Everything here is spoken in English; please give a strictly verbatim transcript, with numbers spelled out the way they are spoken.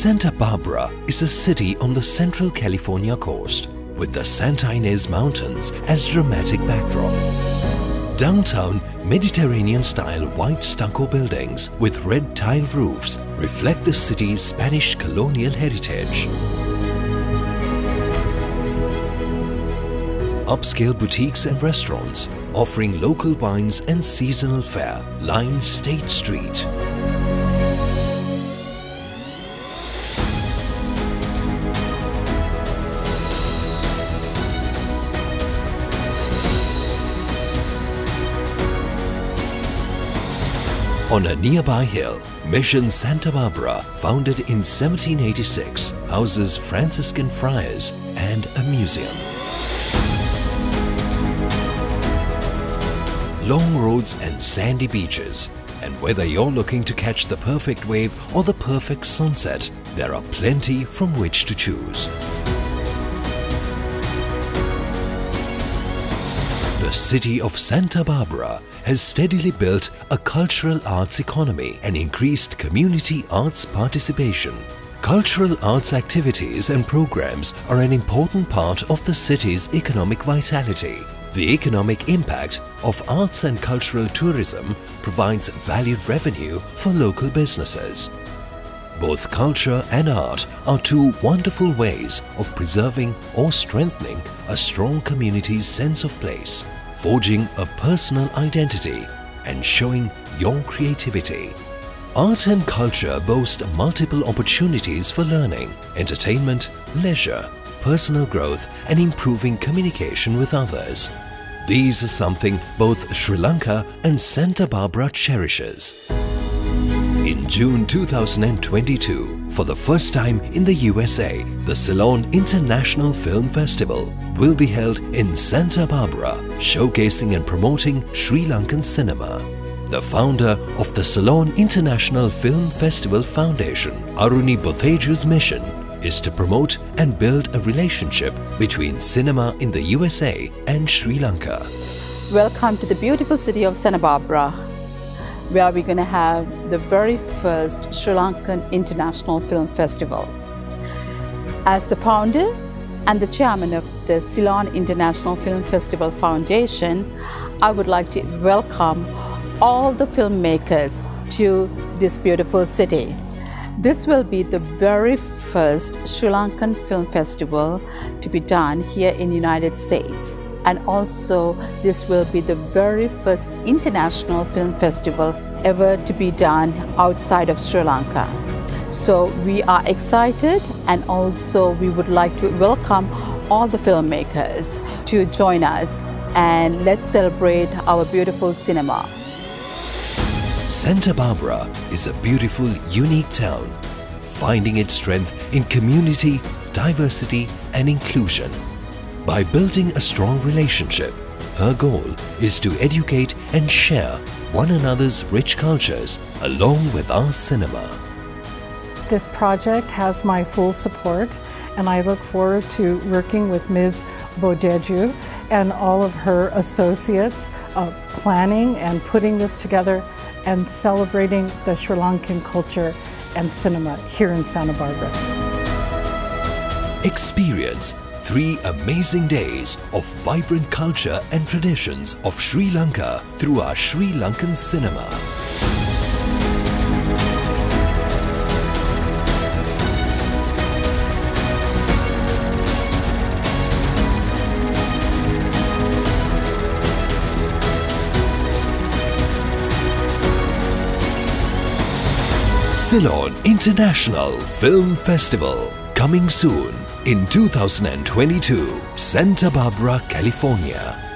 Santa Barbara is a city on the central California coast, with the Santa Ynez Mountains as dramatic backdrop. Downtown, Mediterranean-style white stucco buildings with red tile roofs reflect the city's Spanish colonial heritage. Upscale boutiques and restaurants offering local wines and seasonal fare line State Street. On a nearby hill, Mission Santa Barbara, founded in seventeen eighty-six, houses Franciscan friars and a museum. Long roads and sandy beaches, and whether you're looking to catch the perfect wave or the perfect sunset, there are plenty from which to choose. The city of Santa Barbara has steadily built a cultural arts economy and increased community arts participation. Cultural arts activities and programs are an important part of the city's economic vitality. The economic impact of arts and cultural tourism provides valued revenue for local businesses. Both culture and art are two wonderful ways of preserving or strengthening a strong community's sense of place, forging a personal identity and showing your creativity. Art and culture boast multiple opportunities for learning, entertainment, leisure, personal growth and improving communication with others. These are something both Sri Lanka and Santa Barbara cherishes. In June two thousand twenty-two, for the first time in the U S A, the Ceylon International Film Festival will be held in Santa Barbara, showcasing and promoting Sri Lankan cinema. The founder of the Ceylon International Film Festival Foundation, Aruni Botheju's mission is to promote and build a relationship between cinema in the U S A and Sri Lanka. Welcome to the beautiful city of Santa Barbara, where we're going to have the very first Sri Lankan International Film Festival. As the founder and the chairman of the Ceylon International Film Festival Foundation, I would like to welcome all the filmmakers to this beautiful city. This will be the very first Sri Lankan Film Festival to be done here in the United States. And also, this will be the very first international film festival ever to be done outside of Sri Lanka. So we are excited, and also we would like to welcome all the filmmakers to join us, and let's celebrate our beautiful cinema. Santa Barbara is a beautiful, unique town, finding its strength in community, diversity and inclusion. By building a strong relationship, her goal is to educate and share one another's rich cultures along with our cinema. This project has my full support, and I look forward to working with Miz Botheju and all of her associates, uh, planning and putting this together and celebrating the Sri Lankan culture and cinema here in Santa Barbara. Experience three amazing days of vibrant culture and traditions of Sri Lanka through our Sri Lankan cinema. Ceylon International Film Festival, coming soon in two thousand twenty-two, Santa Barbara, California.